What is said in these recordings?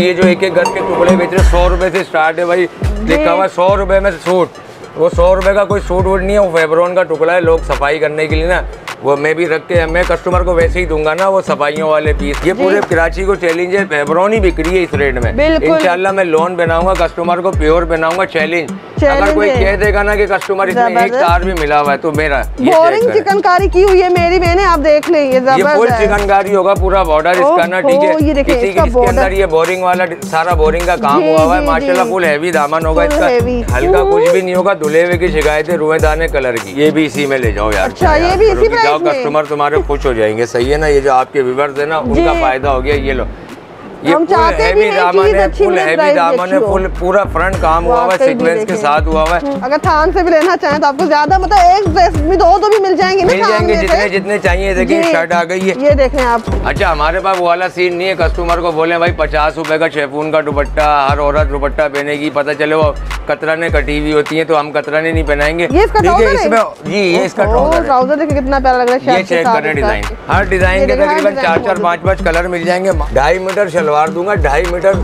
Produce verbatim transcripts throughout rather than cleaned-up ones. ये जो एक एक घर के टुकड़े बेच रहे सौ रुपए से स्टार्ट है भाई, लिखा हुआ सौ रुपए में सूट। वो सौ रुपए का कोई सूट वूट नहीं है, वो फेब्रोन का टुकड़ा है। लोग सफाई करने के लिए ना वो मैं भी रख के मैं कस्टमर को वैसे ही दूंगा ना वो सफाइयों वाले पीस। ये पूरे कराची को चैलेंज है, फेब्रोन ही बिक्री है इस रेट में। इंशाल्लाह मैं लोन बनाऊंगा, कस्टमर को प्योर बनाऊंगा। चैलेंज अगर कोई कह देगा ना कि कस्टमर इसमें एक तार भी मिला हुआ है तो मेरा बोरिंग चिकनकारी की हुई है मेरी मैंने, आप देख लें ये फुल चिकनकारी होगा पूरा बॉर्डर इसका ना। ठीक है, इसके अंदर ये बोरिंग वाला सारा बोरिंग का काम हुआ हुआ है माशाल्लाह। फुल हैवी दामन होगा इसका, हल्का कुछ भी नहीं होगा। धुले हुए की शिकायतें रुएदाने कलर की। ये भी इसी में ले जाओ यार, ये भी इसी में जाओ, कस्टमर तुम्हारे खुश हो जाएंगे। सही है ना, ये जो आपके व्यूअर्स है ना उनका फायदा हो गया। ये लो ये हैवी दामन है, फुल हैवी दामन है, फुल पूरा फ्रंट काम हुआ हुआ है, सीक्वेंस के साथ हुआ हुआ है। अगर थान से भी लेना चाहें तो आपको ज्यादा मतलब एक ड्रेस में दो तो भी मिल जाएंगे, मिल जाएंगे जितने जितने चाहिए। देखिए शर्ट आ गई है, ये देखें आप। अच्छा हमारे पास वो वाला सीन नहीं है कस्टमर को बोले भाई पचास रुपए का शेफून का दुपट्टा हर औरत दुपट्टा पहनेगी, पता चले वो कतराने कटी हुई होती है तो हम कतराने नहीं पहनाएंगे। कितना प्यारा लग रहा है, चेक करें डिजाइन। हर डिजाइन के तकरीबन चार चार पाँच पाँच कलर मिल जाएंगे। ढाई मीटर सलवार दूंगा, ढाई मीटर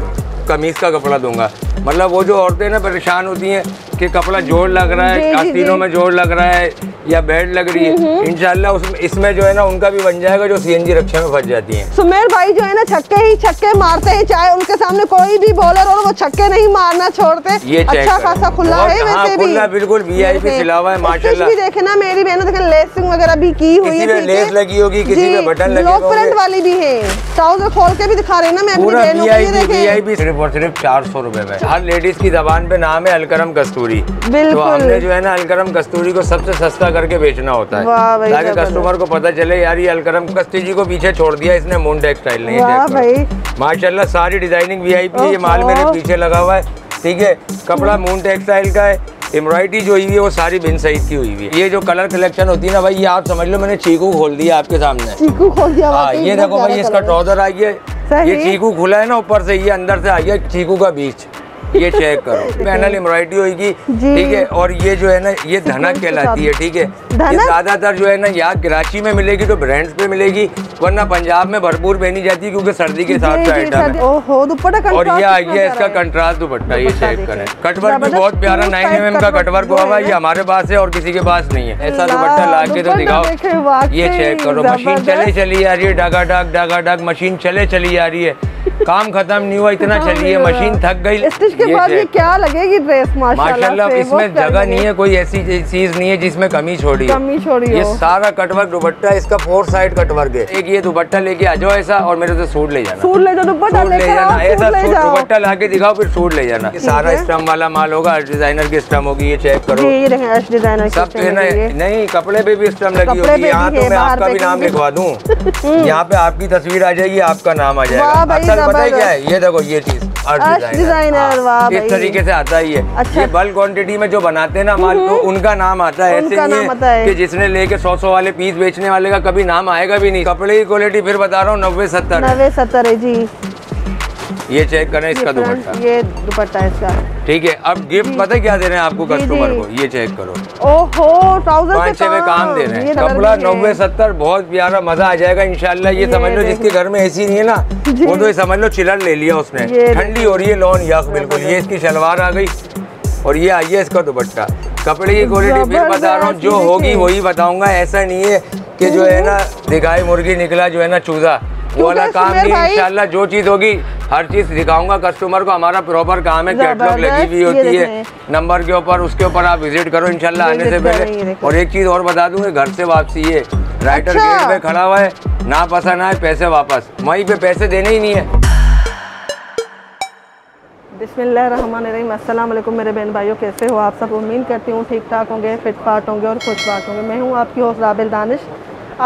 कमीज का कपड़ा दूंगा। मतलब वो जो औरतें ना परेशान होती हैं कि कपड़ा जोड़ लग रहा है, आस्तीनों में जोड़ लग रहा है या बेड लग रही है, इंशाल्लाह उसमें इसमें जो है ना उनका भी बन जाएगा जो सीएनजी रक्षा में फंस जाती हैं। सुमेर भाई जो है ना छक्के ही छक्के मारते हैं, चाहे उनके सामने कोई भी बॉलर और वो छक्के नहीं मारना छोड़ते। ये अच्छा खासा खुला है, वैसे भी बिल्कुल वीआईपी खिलावा है माशाल्लाह। देखे ना मेरी बहन, देखे लेसिंग वगैरह भी की हुई है, लेस लगी होगी, किसी पे बटन लगे होंगे, फ्रंट वाली भी है। ट्राउजर खोल के भी दिखा रहे हैं ना मैं अपनी बहनों को। चार सौ रुपए में हर लेडीज की जबान पे नाम है अलकरम कस्तूरी। तो हमने जो है ना अलकरम कस्तूरी को सबसे सस्ता करके बेचना होता है ताकि कस्टमर को पता चले यार ये अलकरम कस्तूरी को पीछे छोड़ दिया इसने मून टेक्सटाइल नहीं। माशाल्लाह सारी डिजाइनिंग वीआईपी, ये माल मेरे पीछे लगा हुआ है। ठीक है, कपड़ा मून टेक्सटाइल का है, एम्ब्रॉयडरी जो हुई है वो सारी बिन सईद की हुई है। ये जो कलर कलेक्शन होती है ना भाई, ये आप समझ लो मैंने चीकू खोल दिया आपके सामने, चीकू खोल दिया। हाँ ये देखो भाई इसका ट्राउजर आई है, ये चीकू खुला है ना ऊपर से, ये अंदर से आई है चीकू का बीच। ये चेक करो, पैनल एम्ब्रॉयडरी होगी। ठीक है, और ये जो है ना ये धनक कहलाती है। ठीक है, ये ज्यादातर जो है ना यहाँ कराची में मिलेगी तो ब्रांड्स पे मिलेगी, वरना पंजाब में भरपूर पहनी जाती है क्योंकि सर्दी के हिसाब से आइटम है। और ये आ गया इसका कंट्रास्ट दुपट्टा, ये चेक करें। कटवर्क भी बहुत प्यारा नाइन एम एम का कटवर्क हुआ हुआ है, ये हमारे पास है और किसी के पास नहीं है। ऐसा दुपट्टा ला के तो दिखाओ। ये चेक करो, मशीन चले चली आ रही है, डागा डाग डागा डाग मशीन चले चली आ रही है, काम खत्म नहीं हुआ इतना चली है, मशीन थक गई। स्टिच के बाद ये क्या लगेगी ड्रेस माशाल्लाह। इसमें जगह नहीं है, कोई ऐसी चीज नहीं है जिसमें कमी छोड़ी कमी छोड़ी ये सारा कटवर्क दुपट्टा, इसका फोर साइड कटवर्क है। एक ये दुपट्टा लेके आ जाओ ऐसा और मेरे से सूट ले जाना, सूट ले जाओ, दुपट्टा ले जाना, ऐसा दुपट्टा ला के दिखाओ फिर सूट ले जाना। सारा स्टम वाला माल होगा, अर्श डिजाइनर की स्टम होगी। ये चेक करो, अर्श डिजाइनर सब नहीं, कपड़े पे भी स्टम लगी होगी। यहाँ तो मैं आपका भी नाम लिखवा दूँ, यहाँ पे आपकी तस्वीर आ जाएगी, आपका नाम आ जाएगा। पता है क्या है, ये देखो ये चीज अर्श डिजाइनर, वाह इस तरीके से आता ही है। अच्छा। ये बल्क क्वांटिटी में जो बनाते हैं ना माल तो उनका नाम आता है, ऐसे नहीं है कि जिसने लेके सौ सौ वाले पीस बेचने वाले का कभी नाम आएगा भी नहीं। कपड़े की क्वालिटी फिर बता रहा हूँ नब्बे सत्तर नब्बे सत्तर है जी। ये चेक करें इसका दुपट्टा, ये दुपट्टा इसका। ठीक है, अब गिफ्ट पता है क्या दे रहे हैं आपको कस्टमर को, ये चेक करो। ओहो ट्राउजर पे काम, काम दे रहे हैं, कपड़ा नब्बे सत्तर बहुत प्यारा, मजा आ जाएगा इंशाल्लाह। ये, ये समझ लो जिसके घर में एसी नहीं है ना वो तो ये समझ लो चिलर ले लिया उसने, ठंडी हो रही है लॉन यख बिल्कुल। ये इसकी शलवार आ गई और ये आई है इसका दुपट्टा। कपड़े की क्वालिटी फिर बता रहा हूँ, जो होगी वही बताऊंगा। ऐसा नहीं है कि जो है ना दिखाई मुर्गी निकला जो है ना चूजा, वो वाला काम नहीं इंशाल्लाह। जो चीज होगी हर चीज दिखाऊंगा कस्टमर को, हमारा प्रॉपर काम है। कैटलॉग लगी हुई होती है नंबर के ऊपर, उसके ऊपर आप विजिट करो इंशाल्लाह आने से पहले। और एक चीज और बता दूंगा, घर से वापसी है, राइटर गेट पे खड़ा हुआ है, ना पसंद आए पैसे वापस, वहीं पे पैसे देने ही नहीं है। बिस्मिल्लाहिर्रहमानिर्रहीम, अस्सलाम वालेकुम मेरे बहन भाइयों, कैसे हो आप सब? उम्मीद करती हूँ ठीक ठाक होंगे, फिट फाट होंगे और खुश बात होंगे। मैं हूँ आपकी होस्ट राबेल दानिश,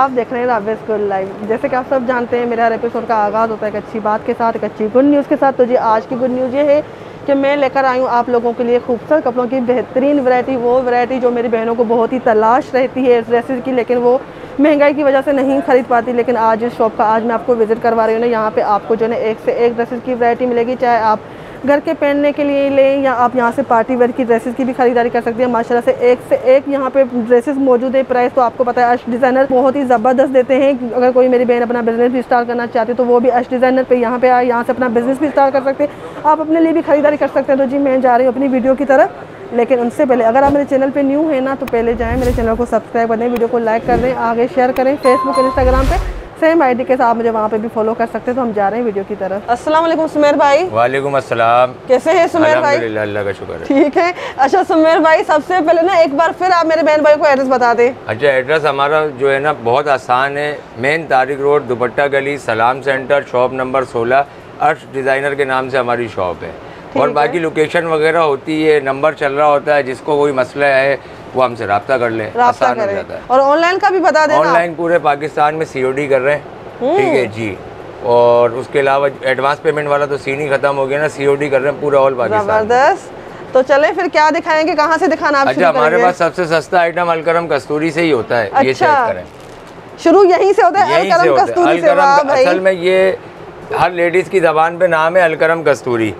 आप देख रहे हैं राबेल्स गुड लाइफ। जैसे कि आप सब जानते हैं मेरा हर एपिसोड का आगाज़ होता है एक अच्छी बात के साथ, एक अच्छी गुड न्यूज़ के साथ। तो जी आज की गुड न्यूज़ ये है कि मैं लेकर आई हूँ आप लोगों के लिए खूबसूरत कपड़ों की बेहतरीन वैरायटी, वो वैरायटी जो मेरी बहनों को बहुत ही तलाश रहती है ड्रेसेस की, लेकिन वो महंगाई की वजह से नहीं खरीद पाती। लेकिन आज इस शॉप का आज मैं आपको विज़िट करवा रही हूँ ना, यहाँ पर आपको जो है एक से एक ड्रेसेस की वैरायटी मिलेगी। चाहे आप घर के पहनने के लिए लें या आप यहाँ से पार्टी वेयर की ड्रेसेस की भी खरीदारी कर सकते हैं। माशाल्लाह से एक से एक यहाँ पे ड्रेसेस मौजूद है। प्राइस तो आपको पता है अर्श डिज़ाइनर बहुत ही ज़बरदस्त देते हैं। अगर कोई मेरी बहन अपना बिजनेस भी स्टार्ट करना चाहती है तो वो भी अर्श डिज़ाइनर पर यहाँ पर आए, यहाँ से अपना बिजनेस भी स्टार्ट कर सकते हैं, आप अपने लिए भी खरीदारी कर सकते हैं। तो जी मैं जा रही हूँ अपनी वीडियो की तरफ, लेकिन उनसे पहले अगर आप मेरे चैनल पे न्यू हैं ना तो पहले जाएं मेरे चैनल को सब्सक्राइब करें, वीडियो को लाइक कर दें, आगे शेयर करें। फेसबुक और इंस्टाग्राम पे सेम आईडी के साथ मुझे वहाँ पे भी फॉलो कर सकते हैं। तो हम जा रहे हैं वीडियो की तरफ। अस्सलाम वालेकुम सुमेर भाई। वालेकुम अस्सलाम, कैसे हैं सुमेर भाई? अल्हम्दुलिल्लाह का शुक्र है, ठीक है। अच्छा सुमेर भाई, सबसे पहले ना एक बार फिर आप मेरे बहन भाई को एड्रेस बता दें। अच्छा एड्रेस हमारा जो है ना बहुत आसान है, मेन तारिक रोड दुपट्टा गली सलाम सेंटर शॉप नंबर सोलह अर्श डिज़ाइनर के नाम से हमारी शॉप है। और बाकी लोकेशन वगैरह होती है, नंबर चल रहा होता है, जिसको कोई मसला है वो हमसे रब्ता कर ले, आसान हो जाता है। और ऑनलाइन का भी बता देना, ऑनलाइन पूरे पाकिस्तान में सीओडी कर रहे हैं, ठीक है जी। और उसके अलावा एडवांस पेमेंट वाला तो सीन ही खत्म हो गया ना, सीओडी कर रहे हैं पूरा ऑल पाकिस्तान। जबरदस्त। तो चले फिर क्या दिखाएंगे, कहाँ से दिखाना? अच्छा हमारे पास सबसे सस्ता आइटम अलकरम कस्तूरी से ही होता है, ये चेक करें, शुरू यही से होता है अलकरम कस्तूरी से। असल में ये हर लेडीज की जबान पे नाम है अलकरम कस्तूरी,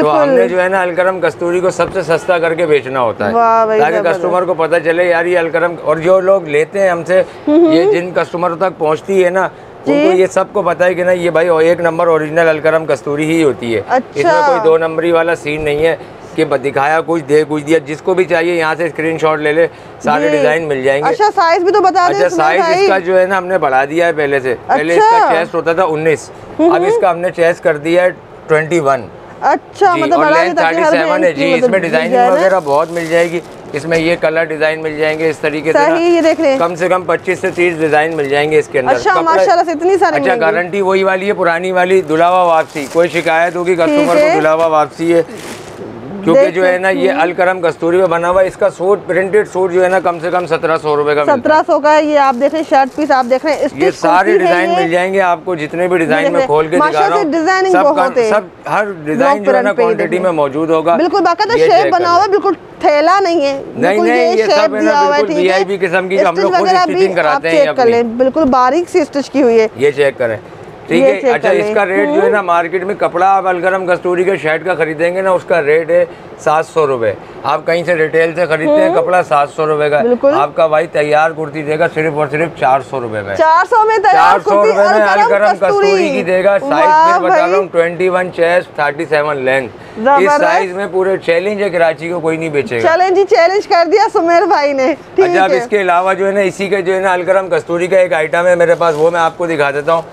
तो हमने जो है ना अलकरम कस्तूरी को सबसे सस्ता करके बेचना होता है, ताकि कस्टमर को पता चले यार ये अलकरम। और जो लोग लेते हैं हमसे, ये जिन कस्टमरों तक पहुंचती है ना उनको ये सबको पता है कि ना ये भाई एक नंबर ओरिजिनल अलकरम कस्तूरी ही होती है। अच्छा। इसमें कोई दो नंबरी वाला सीन नहीं है कि दिखाया कुछ दे कुछ दिया। जिसको भी चाहिए यहाँ से स्क्रीनशॉट ले ले, सारे डिजाइन मिल जाएंगे। अच्छा साइज भी तो बता दें। अच्छा साइज इसका जो है ना हमने बढ़ा दिया है पहले से। अच्छा। पहले इसका चेस्ट होता था उन्नीस, अब इसका हमने चेस्ट कर दिया है ट्वेंटी वन। अच्छा मतलब थर्टी सेवन है जी। इसमें डिजाइनिंग वगैरह बहुत मिल जाएगी, इसमें ये कलर डिजाइन मिल जाएंगे इस तरीके से, कम से कम पच्चीस से तीस डिजाइन मिल जाएंगे इसके अंदर। अच्छा माशाल्लाह से इतनी सारी। अच्छा गारंटी वही वाली है, पुरानी वाली धुलावा वापसी, कोई शिकायत होगी कस्टमर को धुलावा वापसी है, क्योंकि जो है ना ये अलकरम कस्तूरी में बना हुआ है। इसका सूट प्रिंटेड सूट जो है ना कम से कम सत्रह सौ रुपए का, सत्रह सौ का है। ये आप देख रहे हैं शर्ट पीस, आप देख रहे हैं ये सारे डिजाइन मिल जाएंगे आपको, जितने भी डिजाइन में खोल के दिखा रहा हूं सब सब हर डिजाइन जो है ना क्वान्टिटी में मौजूद होगा। बिल्कुल बाकायदा शेप बना हुआ है, बिल्कुल थैला नहीं है, नहीं नहीं ये सब है ना बिल्कुल वीआईपी किस्म की, हम लोग खुद स्टिचिंग कराते हैं अपनी, बिल्कुल बारीक से स्टिच की हुई है। ये चेक करें, ठीक है। अच्छा इसका रेट जो है ना मार्केट में कपड़ा आप अलकरम कस्तूरी के शर्ट का खरीदेंगे ना उसका रेट है सात सौ रुपए। आप कहीं से रिटेल से खरीदते हैं कपड़ा सात सौ रुपए का, आपका भाई तैयार कुर्ती देगा सिर्फ और सिर्फ चार सौ रुपए में, चार सौ में चार सौ रुपए में अलकरम कस्तूरी की देगा। साइज में बता रहा हूँ twenty one chest thirty seven length, इस साइज में पूरे चैलेंज है, कराची को कोई नहीं बेचेगा। चैलेंज ही चैलेंज कर दिया सुमेर भाई ने। अच्छा अब इसके अलावा जो है ना इसी के जो है ना अलकरम कस्तूरी का एक आइटम है मेरे पास, वो मैं आपको दिखा देता हूँ।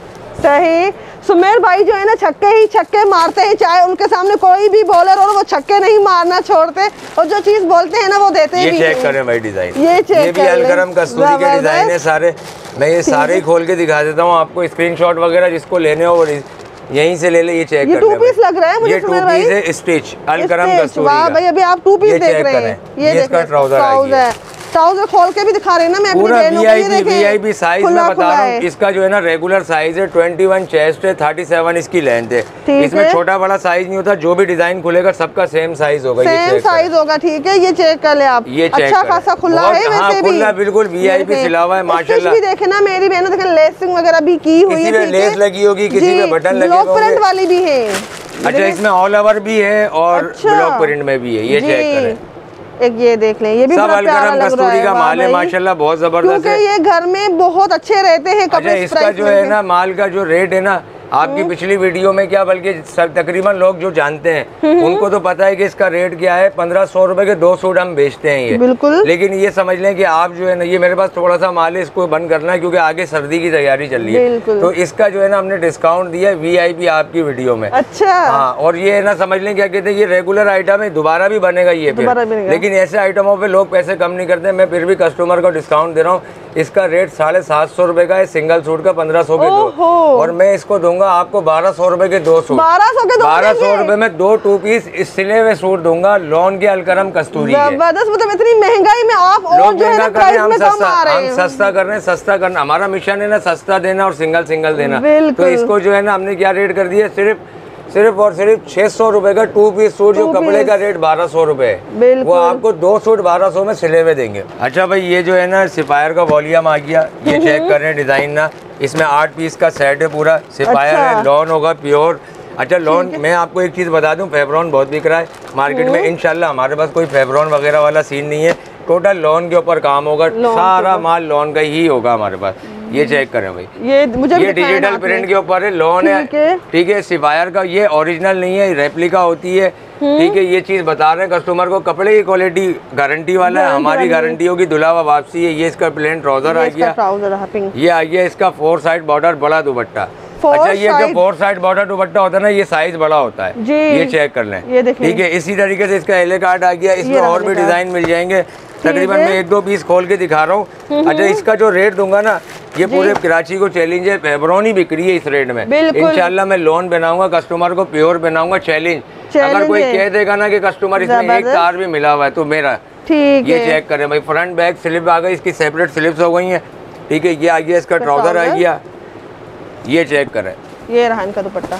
सही सुमेर भाई जो है ना छक्के ही छक्के मारते हैं, चाहे उनके सामने कोई भी बॉलर और वो छक्के नहीं मारना छोड़ते, और जो चीज बोलते हैं ना वो देते हैं। ये चेक करें भाई डिजाइन, ये चेक ये भी अलकरम कस्तूरी के डिजाइन है सारे। मैं ये सारे ही खोल के दिखा देता हूँ आपको, स्क्रीनशॉट वगैरह जिसको लेने हो यहीं से ले ले। ये चेक ये टू पीस लग रहा है मुझे, ये टू पीस है स्टिच अलकरम कस्तूरी। वाह भाई अभी आप टू पीस देख रहे हैं, ये इसका ट्राउजर है, ट्राउजर खोल के भी दिखा रहे हैं ना मैं पूरा वीआईपी साइज में बता रहा हूँ। इसका जो है ना रेगुलर साइज है ट्वेंटी वन चेस्ट है थर्टी सेवन इसकी लेंथ है, इसमें छोटा बड़ा साइज नहीं होता, जो भी डिजाइन खुलेगा सबका सेम साइज होगा, सेम साइज होगा, ठीक है। ये चेक कर ले आप, ये अच्छा खासा खुला है वैसे भी, बिल्कुल वीआईपी सिलावा है माशाल्लाह। देखे ना मेरी बहन देखे, लेसिंग वगैरह भी की हुई है, लेस लगी होगी, किसी में बटन लगे होंगे, प्रिंट वाली भी है। अच्छा इसमें ऑल ओवर भी है और ब्लॉक प्रिंट में भी है, ये चेक करें। एक ये देख लें, ये भी सब अलकरम कस्तूरी का माल है माशाल्लाह, बहुत जबरदस्त है, ये घर में बहुत अच्छे रहते हैं कपड़े। अच्छा, इसका जो है ना माल का जो रेट है ना आपकी पिछली वीडियो में क्या बल्कि सब तकरीबन लोग जो जानते हैं उनको तो पता है कि इसका रेट क्या है, पंद्रह सौ रुपए के दो सूट हम बेचते हैं ये, बिल्कुल। लेकिन ये समझ लें कि आप जो है ना ये मेरे पास थोड़ा सा माल है, इसको बंद करना है क्योंकि आगे सर्दी की तैयारी चल रही है, तो इसका जो है ना हमने डिस्काउंट दिया है वीआईपी आपकी वीडियो में। अच्छा हाँ, और ये ना समझ लें क्या कहते हैं ये रेगुलर आइटम है, दोबारा भी बनेगा ये, लेकिन ऐसे आइटमों पर लोग पैसे कम नहीं करते, मैं फिर भी कस्टमर को डिस्काउंट दे रहा हूँ। इसका रेट साढ़े सात सौ रुपए का है सिंगल सूट का, पंद्रह सौ के दो, और मैं इसको दूंगा आपको बारह सौ रुपए के दो सूट, बारह सौ के बारह सौ रुपए में दो टू पीस इस सिले हुए सूट दूंगा, लॉन के अलकरम कस्तूरी है। मतलब इतनी महंगाई में आप और जो है ना प्राइस में कम आ रहे हैं, हम सस्ता कर रहे हैं, सस्ता करना हमारा मिशन है ना, सस्ता देना और सिंगल सिंगल देना। तो इसको जो है ना हमने क्या रेट कर दिया, सिर्फ सिर्फ और सिर्फ छह सौ रुपए का टू पीस सूट, जो कपड़े का रेट बारह सौ रुपए है, वो आपको दो सूट बारह सौ में सिले हुए देंगे। अच्छा भाई ये जो है ना सिपायर का वॉल्यूम आ गया, ये चेक कर रहे हैं डिजाइन ना, इसमें आठ पीस का सेट है पूरा, सिपायर है, लॉन होगा प्योर। अच्छा लॉन, मैं आपको एक चीज़ बता दूं, फेब्रॉन बहुत बिक रहा है मार्केट में। इंशाल्लाह हमारे पास कोई फेब्रॉन वगैरह वाला सीन नहीं है, टोटल लॉन के ऊपर काम होगा, सारा माल लॉन का ही होगा हमारे पास। ये चेक करें भाई, ये मुझे ये डिजिटल प्रिंट के ऊपर है, लॉन है, ठीक है, सिफायर का, ये ओरिजिनल नहीं है, रेप्लिका होती है, ठीक है। ये चीज़ बता रहे हैं कस्टमर को, कपड़े की क्वालिटी गारंटी वाला है, हमारी गारंटी होगी, दुलावा वापसी है। ये इसका प्लेन ट्राउजर आ गया, ये आ गया इसका फोर साइड बॉर्डर बड़ा दुपट्टा। अच्छा ये जो फोर साइड बॉर्डर दुपट्टा होता है ना, ये साइज बड़ा होता है, ये चेक कर लें, ठीक है। इसी तरीके से इसका एले कार्ड आ गया, इसमें और भी डिजाइन मिल जाएंगे, तकरीबन मैं एक दो पीस खोल के दिखा रहा हूँ। अच्छा इसका जो रेट दूंगा ना, ये पूरे कराची को चैलेंज है, फेब्रोनी बिक रही है इस रेट में। इंशाल्लाह मैं लोन बनाऊंगा, कस्टमर को प्योर बनाऊंगा, चैलेंज। अगर कोई कह देगा ना कि कस्टमर इसमें एक तार भी मिला हुआ है तो मेरा, ठीक है। ये चेक करें भाई, फ्रंट बैक स्लिप आ गई, इसकी सेपरेट स्लिप्स हो गई है, ठीक है। ये आ गया इसका ट्राउजर आ गया, ये चेक करें, ये रहा इनका दुपट्टा।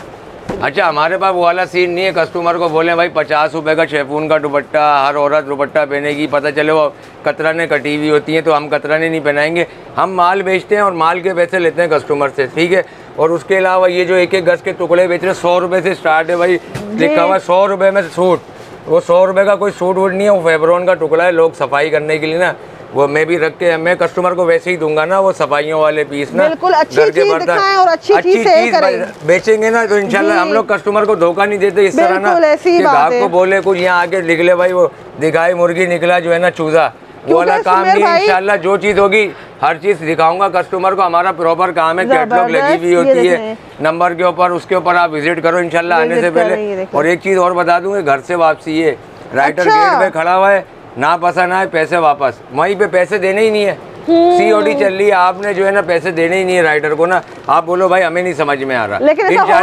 अच्छा हमारे पास वो वाला सीन नहीं है, कस्टमर को बोले भाई पचास रुपए का शेफून का दुपट्टा, हर औरत दुपट्टा पहनेगी, पता चले वो कतराने कटी हुई होती हैं, तो हम कतराने नहीं पहनाएंगे। हम माल बेचते हैं और माल के पैसे लेते हैं कस्टमर से, ठीक है। और उसके अलावा ये जो एक एक गज के टुकड़े बेच रहे हैं, सौ रुपये से स्टार्ट है भाई, लिखा हुआ सौ रुपये में सूट, वो सौ रुपये का कोई सूट वूट नहीं है, वो फेब्रोन का टुकड़ा है, लोग सफाई करने के लिए ना, वो मैं भी रख के, मैं कस्टमर को वैसे ही दूंगा ना, वो सफाइयों वाले पीस ना, बिल्कुल अच्छी चीज दिखाएं और अच्छी चीज करें, बेचेंगे ना तो इंशाल्लाह हम लोग कस्टमर को धोखा नहीं देते इस तरह ना, कि ग्राहक को बोले कुछ यहाँ आके निकले भाई वो दिखाई मुर्गी निकला जो है ना चूजा, वो वाला काम नहीं। इंशाल्लाह जो चीज होगी हर चीज दिखाऊंगा कस्टमर को, हमारा प्रॉपर काम है, कैटलॉग लगी हुई होती है नंबर के ऊपर, उसके ऊपर आप विजिट करो इंशाल्लाह आने से पहले। और एक चीज और बता दूंगे, घर से वापसी है, राइटर गेट पे खड़ा हुआ है, ना पसंद आए पैसे वापस, वहीं पे पैसे देने ही नहीं है, सीओडी चल रही है, आपने जो है ना पैसे देने ही नहीं है राइडर को ना, आप बोलो भाई हमें नहीं समझ में आ रहा, लेकिन ऐसा कभी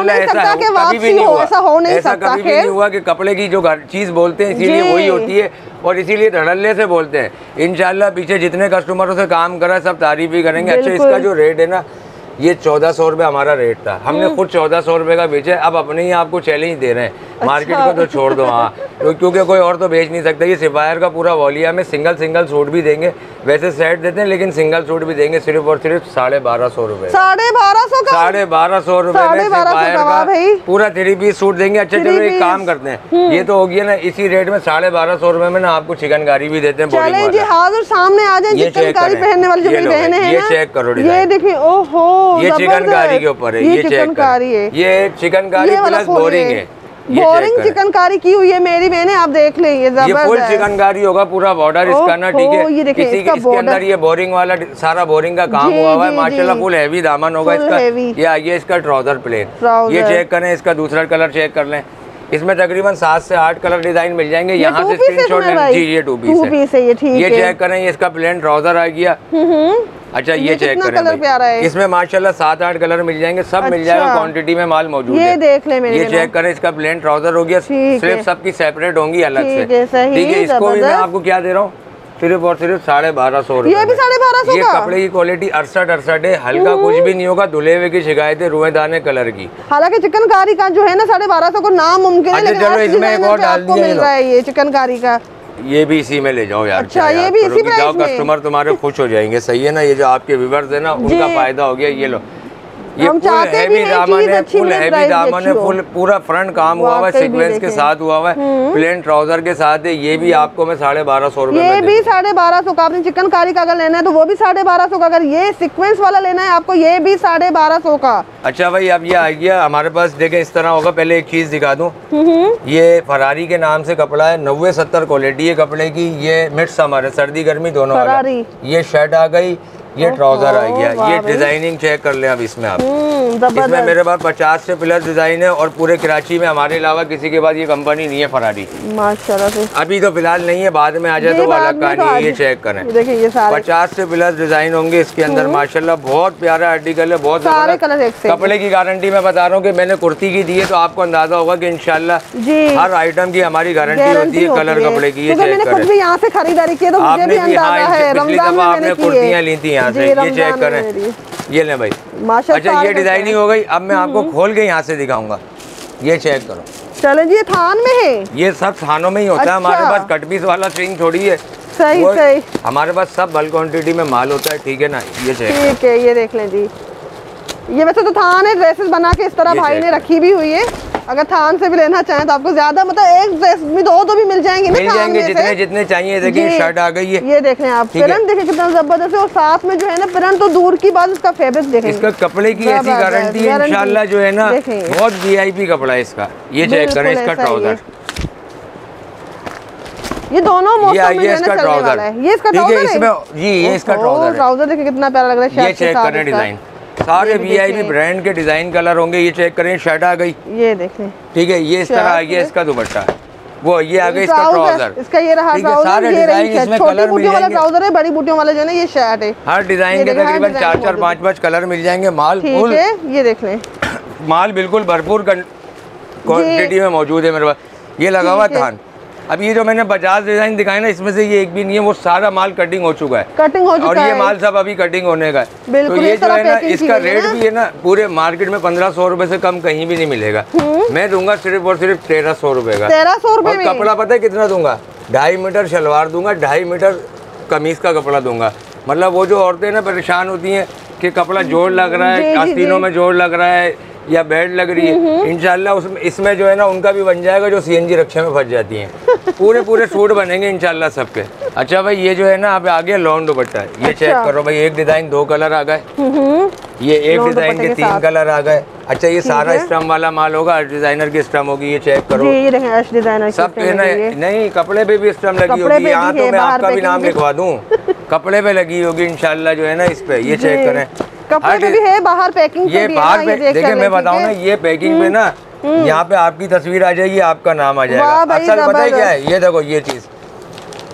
भी नहीं हुआ, ऐसा कभी भी नहीं हुआ कि कपड़े की जो चीज़ बोलते हैं इसीलिए वही होती है, और इसीलिए धड़ल्ले से बोलते हैं। इंशाल्लाह पीछे जितने कस्टमरों से काम करा सब तारीफ भी करेंगे। अच्छा इसका जो रेट है ना, ये चौदह सौ रुपये हमारा रेट था, हमने खुद चौदह सौ रुपये का बेचा है, अब अपने ही आपको चैलेंज दे रहे हैं। अच्छा। मार्केट को तो छोड़ दो, हाँ, क्योंकि कोई और तो बेच नहीं सकता। ये सिफायर का पूरा वॉलिया में सिंगल सिंगल सूट भी देंगे, वैसे सेट देते हैं लेकिन सिंगल सूट भी देंगे, सिर्फ और सिर्फ साढ़े बारह सौ रुपये साढ़े बारह सौ साढ़े बारह सौ रुपये में सिफायर का पूरा थ्री पीस सूट देंगे। अच्छा चलो एक काम करते हैं, ये तो हो गया ना, इसी रेट में साढ़े बारह सौ रुपये में ना आपको चिकनकारी भी देते हैं, ये चेक करो, ये देखिए, ओहो ये चिकनकारी के ऊपर है, ये चिकनकारी है, ये चिकनकारी प्लस बोरिंग है, बोरिंग चिकनकारी की हुई है मेरी, मैंने आप देख लें, ये फुल चिकनकारी होगा पूरा बॉर्डर इसका ना, ठीक है। इसी इसके अंदर ये बोरिंग वाला सारा बोरिंग का काम हुआ हुआ है माशाल्लाह, फुल हैवी दामन होगा इसका। ये आइए इसका ट्राउजर प्लेन, ये चेक करें, इसका दूसरा कलर चेक कर लें, इसमें तकरीबन सात से आठ कलर डिजाइन मिल जाएंगे। यहाँ से स्क्रीनशॉट लें, जी ये टू पीस है, ये चेक करें, ये इसका प्लेन ट्राउजर आ गया। अच्छा ये, ये चेक करें कलर प्यारा है। इसमें माशाल्लाह सात आठ कलर मिल जाएंगे, सब अच्छा। मिल जाएगा, क्वांटिटी में माल मौजूद है, ये देख ले मेरे, ये चेक करें, इसका प्लेन ट्राउजर हो गया, सिर्फ सबकी सेपरेट होंगी अलग से, ठीक है। इसको भी मैं आपको क्या दे रहा हूँ, सिर्फ और सिर्फ साढ़े बारह सौ रुपये, ये भी साढ़े बारह सौ। ये कपड़े की क्वालिटी अड़सठ अड़सठ है, हल्का कुछ भी नहीं होगा, धुले हुए की शिकायत है, रुएदाने कलर की। हालांकि चिकनकारी का जो है ना साढ़े बारह सौ को नामुमकिन है, लेकिन इसमें एक और डाल दिया है, ये चिकनकारी का, ये भी इसी में ले जाओ यार। अच्छा ये भी इसी प्राइस में, कस्टमर तुम्हारे खुश हो जाएंगे, सही है ना, ये जो आपके व्यूअर्स है ना उनका फायदा हो गया। ये लो, ये हम चाहते हैं भी दामन है, फुल हैवी दामन है, फुल पूरा फ्रंट काम हुआ हुआ है, सीक्वेंस के साथ हुआ हुआ है, प्लेन ट्राउजर के साथ है। ये भी आपको मैं साढ़े बारह सौ रुपए, ये भी साढ़े बारह सौ का। आपने चिकनकारी का अगर लेना है तो वो भी साढ़े बारह सौ का, अगर ये सीक्वेंस वाला लेना है आपको, ये भी साढ़े बारह सौ का। अच्छा भाई अब ये आ गया हमारे पास, देखें इस तरह होगा, पहले एक चीज दिखा दूं, ये फरारी के नाम से कपड़ा है, नब्बे सत्तर क्वालिटी है कपड़े की, ये मिड समर है, सर्दी गर्मी दोनों वाला। ये शर्ट आ गई, ये ट्राउजर आ गया, ये डिजाइनिंग चेक कर लें। अब इसमें आप इसमें मेरे पास पचास से प्लस डिजाइन है, और पूरे कराची में हमारे अलावा किसी के पास ये कंपनी नहीं है फरारी, माशाल्लाह। अभी तो फिलहाल नहीं है, बाद में आ जाए तो अलग कहानी है। ये चेक करें, ये पचास से प्लस डिजाइन होंगे इसके अंदर, माशाल्लाह बहुत प्यारा आर्टिकल है, बहुत सारे कलर। कपड़े की गारंटी मैं बता रहा हूँ की मैंने कुर्ती की दी है तो आपको अंदाजा होगा की इंशाल्लाह हर आइटम की हमारी गारंटी होती है, कलर कपड़े की। यहाँ से खरीदारी की आपने कुर्तियाँ ली थी, ये चेक करें, ये ले भाई। अच्छा ये डिजाइनिंग हो गई, अब मैं आपको खोल के यहाँ से दिखाऊंगा, ये चेक करो। चलो जी, थान में है, ये सब थानों में ही होता है हमारे पास, कटपीस वाला स्ट्रिंग थोड़ी है, सही सही हमारे पास सब बल्क क्वांटिटी में माल होता है, ठीक है ना। ये चेक, ठीक है, ये देख लें जी, ये वैसे तो थान है, ड्रेसेस बना के इस तरह भाई ने रखी भी हुई है। अगर थान से भी लेना चाहें तो आपको ज्यादा मतलब एक ड्रेस में दो तो भी मिल जाएंगे मिल जाएंगे जितने जितने चाहिए। देखिए शर्ट आ गई है, ये देख रहे हैं आप, प्रिंट देखिए कितना जबरदस्त है और साथ में जो है ना प्रिंट तो दूर की बात उसका फैब्रिक देखें, इसका कपड़े की ऐसी गारंटी है इंशाल्लाह जो है ना, बहुत वीआईपी कपड़ा है इसका। ये चेक करें इसका ट्राउजर, ये दोनों मौसम में चलने वाला है, ये इसका ट्राउजर है, ये इसका ट्राउजर ट्राउजर देखिए कितना प्यारा लग रहा है। ये चेक करें डिजाइन, सारे वीआईपी ब्रांड के डिजाइन कलर होंगे। ये चेक करें शर्ट आ गई, ये देखें ठीक है, ये इस तरह आ गया इसका दुपट्टा, वो ये आ गया इसका ट्राउजर, इसका ये रहा ट्राउजर, छोटी बूटियों वाला ट्राउजर है, बड़ी बूटियों वाला जो है ना ये शर्ट है। हर डिजाइन के तकरीबन चार चार पाँच पाँच कलर मिल जाएंगे। माल फुल, ये देख लें माल बिल्कुल भरपूर क्वान्टिटी में मौजूद है मेरे पास। ये लगा हुआ धान, अब ये जो मैंने बजाज डिजाइन दिखाया ना इसमें से ये एक भी नहीं है, वो सारा माल कटिंग हो चुका है, कटिंग हो चुका और है। ये माल सब अभी कटिंग होने का है, तो ये जो है ना इसका रेट भी है ना पूरे मार्केट में पंद्रह सौ रूपये से कम कहीं भी नहीं मिलेगा। मैं दूंगा सिर्फ और सिर्फ तेरह सौ रूपये का। तेरह सौ रूपये कपड़ा पता है कितना दूंगा? ढाई मीटर शलवार दूंगा, ढाई मीटर कमीज का कपड़ा दूंगा। मतलब वो जो औरतें ना परेशान होती है कि कपड़ा जोड़ लग रहा है, आस्तीनों में जोड़ लग रहा है या बेड लग रही है, इंशाल्लाह उसमें इसमें जो है ना उनका भी बन जाएगा जो सीएनजी रक्षा में फंस जाती हैं। पूरे पूरे सूट बनेंगे इंशाल्लाह सबके। अच्छा भाई ये जो है ना अब आगे लॉन्ग दुपट्टा है, ये अच्छा। चेक करो भाई, एक डिजाइन दो कलर आ गए, ये एक डिजाइन के, के तीन कलर आ गए। अच्छा ये सारा स्टम वाला माल होगा, अर्श डिजाइनर की स्टम होगी। ये चेक करो, ये देखें अर्श डिजाइनर सब पे नहीं, कपड़े पे भी स्टम लगी होगी, यहाँ तो मैं आपका भी नाम लिखवा दूँ, कपड़े पे लगी होगी इंशाल्लाह जो है ना इस पे। ये चेक करें कपड़े पे भी है, बाहर पैकिंग ये बाहर पे देखिए, मैं बताऊं ना ये पैकिंग पे ना यहाँ पे आपकी तस्वीर आ जाएगी, आपका नाम आ जाएगा। असल पता है क्या है, ये देखो ये चीज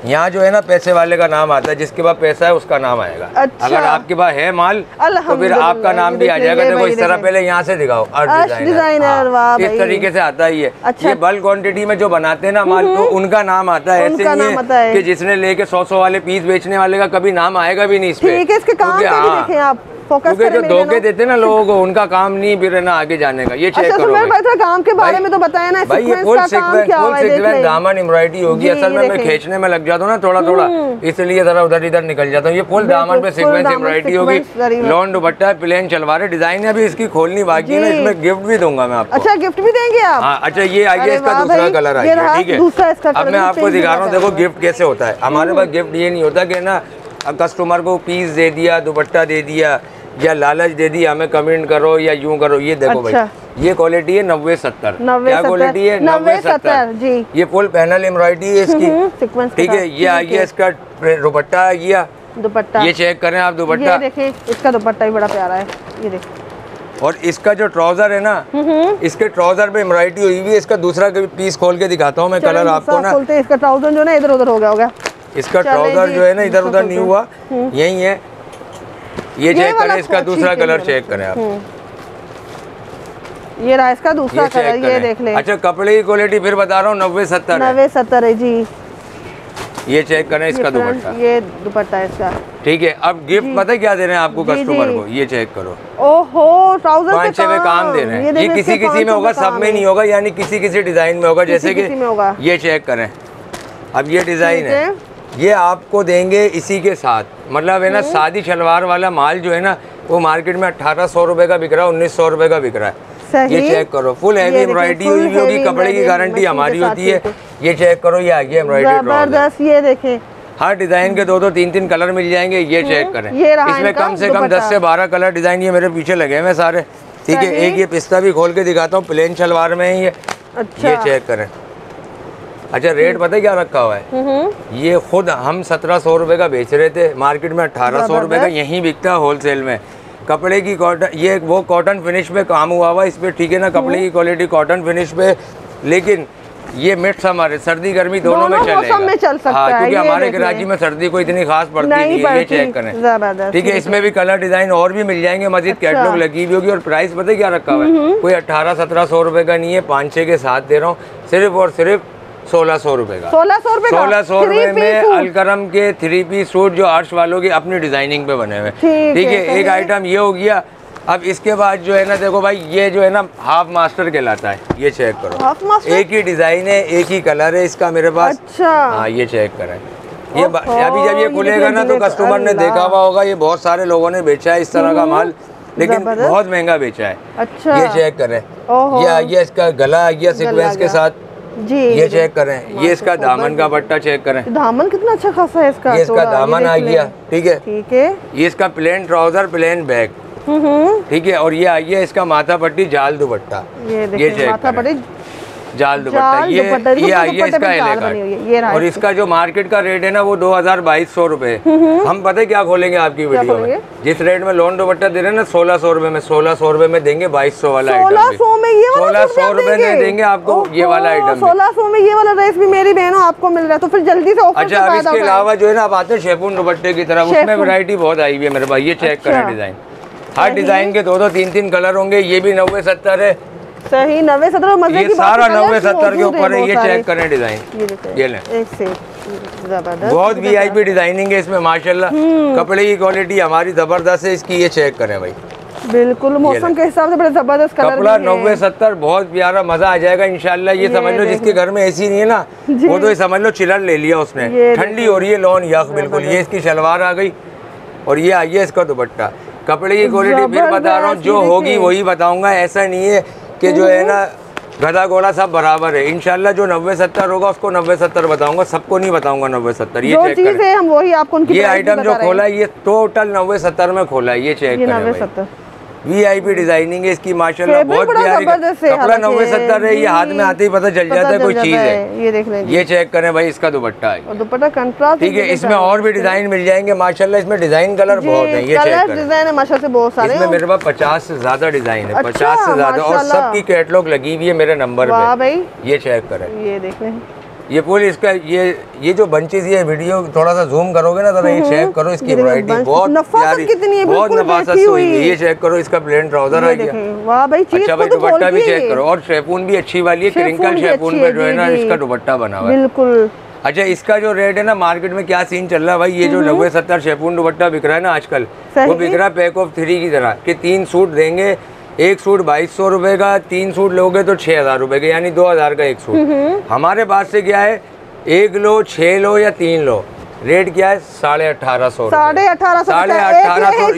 यहाँ जो है ना पैसे वाले का नाम आता है, जिसके पास पैसा है उसका नाम आएगा। अच्छा। अगर आपके पास है माल तो फिर आपका नाम भी आ जाएगा। देखो इस तरह पहले यहाँ से दिखाओ अर्श डिजाइनर, इस तरीके से आता ही है। अच्छा। ये बल्क क्वांटिटी में जो बनाते हैं ना माल तो उनका नाम आता है, ऐसे नहीं है कि जिसने लेके सौ सौ वाले पीस बेचने वाले का कभी नाम आएगा भी नहीं इसमें। आप क्योंकि जो धोखे देते ना लोगों को उनका काम नहीं फिर है ना आगे जाने का। ये चेक करो भाई काम के बारे में तो बताया ना, भाई ये फुल सीक्वेंस दामन एम्ब्रॉयडरी होगी। असल में मैं खींचने में लग जाता हूँ ना थोड़ा थोड़ा, इसलिए जरा उधर इधर निकल जाता हूँ। ये फुल दामन पे सीक्वेंस एम्ब्रॉयडरी होगी, lawn dupatta, plain shalwar design है। अभी इसकी खोलनी बाकी है ना, इसमें गिफ्ट भी दूंगा मैं आपको। अच्छा गिफ्ट भी देंगे आप? अच्छा ये आइए इसका दूसरा कलर आइए, ठीक है अब मैं आपको दिखा रहा हूँ। देखो गिफ्ट कैसे होता है हमारे पास, गिफ्ट ये नहीं होता कि ना कस्टमर को पीस दे दिया, दुपट्टा दे दिया या लालच दे दिया हमें कमेंट करो या यूं करो। ये देखो अच्छा। भाई ये क्वालिटी है नब्बे सत्तर क्या क्वालिटी है नब्बे सत्तर जी। ये फुल पैनल एम्ब्रॉयडरी है इसकी, ठीक है। ये आ गया इसका दुपट्टा आ गया दुपट्टा, ये चेक करें आप दुपट्टा देखिए, इसका दुपट्टा भी बड़ा प्यारा है ये देखिए। और इसका जो ट्राउजर है ना इसके ट्राउजर पे एम्ब्रॉयडरी हुई हुई है। इसका दूसरा पीस खोल के दिखाता हूँ मैं कलर आपको ना, इसका ट्राउजर जो ना इधर उधर हो गया होगा, इसका ट्राउजर जो है ना इधर उधर नहीं हुआ यही है। ये चेक करें इसका दूसरा कलर, चेक करें आप ये रहा इसका दूसरा कलर, ये देख लें। अच्छा कपड़े की क्वालिटी फिर बता रहा हूँ नब्बे सत्तर नब्बे सत्तर है जी। ये चेक करें इसका दुपट्टा, ये दुपट्टा इसका, ठीक है। अब गिफ्ट पता है क्या दे रहे हैं आपको कस्टमर को? ये चेक करो, ओहो ट्राउजर पाँच छह में काम दे रहे हैं। ये किसी किसी में होगा, सब में नहीं होगा, यानी किसी किसी डिजाइन में होगा। जैसे कि ये चेक करें अब ये डिजाइन है, ये आपको देंगे इसी के साथ। मतलब है ना सादी शलवार वाला माल जो है ना वो मार्केट में अठारह सौ रुपए का बिक रहा है, उन्नीस सौ रुपए का बिक रहा है। ये चेक करो फुल हैवी एम्ब्रॉयडरी हुई होगी, कपड़े की गारंटी हमारी होती है। ये चेक करो ये आगे एम्ब्रॉयडरी, ये देखें हर डिजाइन के दो दो तीन तीन कलर मिल जाएंगे। ये चेक करें इसमें कम से कम दस से बारह कलर डिजाइन ये मेरे पीछे लगे हुए सारे, ठीक है। एक ये पिस्ता भी खोल के दिखाता हूँ, प्लेन शलवार में है ये। ये चेक करें। अच्छा रेट पता है क्या रखा हुआ है? ये खुद हम सत्रह सौ रुपये का बेच रहे थे, मार्केट में अठारह सौ रुपये का यहीं बिकता है होलसेल में। कपड़े की कॉटन, ये वो कॉटन फिनिश पे काम हुआ हुआ इस पर, ठीक है ना। कपड़े की क्वालिटी कॉटन फिनिश पे, लेकिन ये मिक्स हमारे सर्दी गर्मी दोनों में चलेगा में चल सकता हाँ, क्योंकि हमारे कराची में सर्दी को इतनी खास पड़ती नहीं है। ये चेक करें, ठीक है। इसमें भी कलर डिजाइन और भी मिल जाएंगे, मजीद कैटलॉग लगी भी होगी। और प्राइस पता है क्या रखा हुआ है? कोई अट्ठारह सत्रह सौ रुपये का नहीं है, पाँच छः के साथ दे रहा हूँ सिर्फ और सिर्फ सोलह सौ रुपए का। सोलह सौ रुपए सोलह सौ रुपए में अलकरम के थ्री पीस सूट जो आर्श वालों की अपनी डिजाइनिंग पे बने हुए, ठीक है। एक आइटम ये हो गया। अब इसके बाद जो है ना देखो भाई ये जो है ना हाफ मास्टर कहलाता है। ये चेक करो हाफ मास्टर, एक ही डिजाइन है, एक ही कलर है इसका मेरे पास। अच्छा हाँ ये चेक करें। ये अभी जब ये खुलेगा ना तो कस्टमर ने देखा हुआ होगा, ये बहुत सारे लोगों ने बेचा है इस तरह का माल। लेकिन बहुत महंगा बेचा है। अच्छा, ये चेक करें, या ये इसका गला या सीक्वेंस के साथ जी, ये चेक करें, ये इसका दामन का पट्टा चेक करें, दामन कितना अच्छा खासा है इसका, ये इसका दामन आ गया, ठीक है ठीक है, ये इसका प्लेन ट्राउजर प्लेन बैग, ठीक है, और ये आइए इसका माथा पट्टी जाल दुपट्टा, ये माथा पट्टी जाल दुपट्टा, ये ये आइए इसका एलेगा। और इसका जो मार्केट का रेट है ना वो दो हजार बाईस सौ रूपए, हम पता है क्या खोलेंगे आपकी वीडियो में, जिस रेट में लोन दुपट्टा दे रहे हैं ना सोलह सौ रूपये में, सोलह सौ रूपये में देंगे बाईस सौ वाला आइटम, सोलह सौ रूपये में देंगे आपको ये वाला आइटम, सोलह सौ में ये वाला ड्रेस भी मेरी बहनों आपको मिल रहा है, तो फिर जल्दी से। अच्छा, अब इसके अलावा जो है ना आप आते हैं शेफून दुपट्टे की तरफ, उसमें वैरायटी बहुत आई हुई है मेरे पास, ये चेक करें डिजाइन, हर डिजाइन के दो दो तीन तीन कलर होंगे, ये भी नब्बे सत्तर है सही, नब्बे सत्तर मजे की बात है, नब्बे सत्तर के ऊपर है, ये चेक करें डिजाइन, ये लें, एक से जबरदस्त, बहुत वीआईपी डिजाइनिंग है इसमें माशाल्लाह, कपड़े की क्वालिटी हमारी जबरदस्त है इसकी, ये चेक करें भाई, बिल्कुल मौसम के हिसाब से बड़े जबरदस्त कलर, कपड़ा नब्बे सत्तर बहुत प्यारा, मजा आ जाएगा इंशाल्लाह। ये, ये समझ लो जिसके घर में एसी नहीं है ना वो तो ये समझ लो चिलर ले लिया उसने, ठंडी हो रही है लॉन यख, बिल्कुल। ये इसकी शलवार आ गई, और ये आइए इसका दुपट्टा, कपड़े की क्वालिटी फिर बता रहा हूँ, जो होगी वही बताऊंगा, ऐसा नहीं है कि जो है ना गधा घोड़ा सब बराबर है, इंशाल्लाह जो नब्बे सत्तर होगा उसको नब्बे सत्तर बताऊंगा, सबको नहीं बताऊंगा नब्बे सत्तर, ये चेक करें। है, हम वही आपको उनकी ये आइटम जो खोला है ये टोटल नब्बे सत्तर में खोला है, ये चेक करें, वी आई पी डिजाइनिंग है इसकी माशाल्लाह, बहुत प्यारी, कपड़ा नब्बे सत्तर है, ये हाथ में आते ही पता चल जाता है कोई चीज है, ये देख लें, ये चेक करें भाई, इसका दुपट्टा है, दुपट्टा कंट्रास्ट, ठीक है, इसमें और भी डिजाइन मिल जाएंगे माशाल्लाह, इसमें डिजाइन कलर बहुत है, ये चेक करें माशाल्लाह से बहुत सारे, इसमें मेरे पास पचास से ज्यादा डिजाइन है, पचास से ज्यादा, और सबकी कैटलॉग लगी हुई है मेरे नंबर पे, ये चेक करें, ये देख लें, ये पूरी इसका ये ये जो बंचेस, ये वीडियो थोड़ा सा जूम करोगे ना जरा, ये चेक करो इसकी वैरायटी बहुत प्यारी, बहुत नफासत हुई, ये चेक करो इसका प्लेन ट्राउजर आ गया, वाह भाई चीज, अच्छा भाई दुपट्टा भी चेक करो, और शेफून भी अच्छी वाली है, क्रिंकल शेफून में जो है ना इसका दुपट्टा बना हुआ है, बिल्कुल। अच्छा, इसका जो रेट है ना मार्केट में क्या सीन चल रहा है भाई, ये जो नब्बे सत्तर शेफून दुपट्टा बिक रहा है ना आजकल, वो बिक रहा है पैक ऑफ थ्री की तरह, कि तीन सूट देंगे, एक सूट बाईस सौ रुपए का, तीन सूट लोगे तो छह हजार रुपए का, यानी दो हजार का एक सूट। हमारे पास से क्या है, एक लो, छह लो या तीन लो, रेट क्या है साढ़े अठारह सौ, साढ़े अठारह सौ, साढ़े अठारह सौ,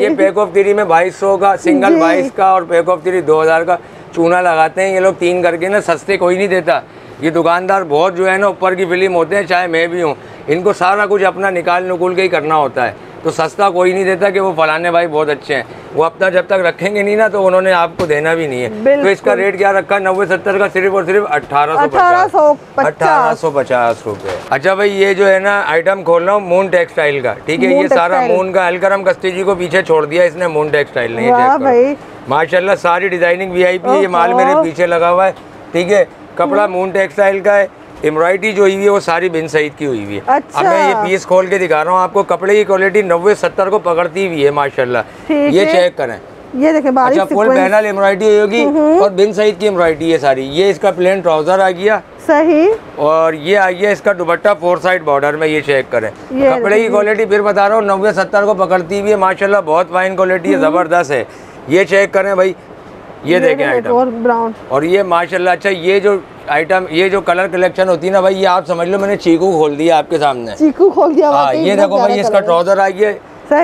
ये पैक ऑफ थ्री में बाईस सौ का, सिंगल बाईस का, और पैक ऑफ थ्री दो हजार का, चूना लगाते हैं ये लोग तीन करके ना, सस्ते कोई नहीं देता, ये दुकानदार बहुत जो है ना ऊपर की फिल्म होते हैं, चाहे मैं भी हूँ, इनको सारा कुछ अपना निकाल निकूल के ही करना होता है, तो सस्ता कोई नहीं देता कि वो फलाने भाई बहुत अच्छे हैं, वो अपना जब तक रखेंगे नहीं ना तो उन्होंने आपको देना भी नहीं है, तो इसका रेट क्या रखा नब्बे सत्तर का सिर्फ और सिर्फ अठारह सौ पचास रुपए। अच्छा भाई, ये जो है ना आइटम खोल रहा हूँ मून टेक्सटाइल का, ठीक है, ये सारा मून का, अलकरम कस्ती जी को पीछे छोड़ दिया इसने, मून टेक्सटाइल ने माशाल्लाह सारी डिजाइनिंग वी आई पी, ये माल मेरे पीछे लगा हुआ है, ठीक है, कपड़ा मून टेक्सटाइल का है, एम्ब्रॉयडरी जो हुई है वो सारी बिन सईद की हुई हुई है। अच्छा। अब मैं ये पीस खोल के दिखा रहा हूँ आपको, कपड़े की क्वालिटी नब्बे सत्तर को पकड़ती हुई है माशाल्लाह, ये चेक करें, ये देखें बारीक, अच्छा फुल पैनल एम्ब्रॉयडरी होगी और बिन सईद की एम्ब्रॉयडरी है सारी, ये इसका प्लेन ट्राउजर आ गया सही, और ये आ गया इसका दुपट्टा फोर साइड बॉर्डर में, ये चेक करें, कपड़े की क्वालिटी फिर बता रहा हूँ नब्बे सत्तर को पकड़ती हुई है माशाल्लाह, बहुत फाइन क्वालिटी है, जबरदस्त है, ये चेक करें भाई, ये देखें आइटम ब्राउन, और ये माशाल्लाह। अच्छा, ये जो आइटम, ये जो कलर कलेक्शन होती है ना भाई, ये आप समझ लो मैंने चीकू खोल दिया आपके सामने, चीकू खोल दिया, हाँ, ये देखो भाई इसका ट्राउजर आ गया,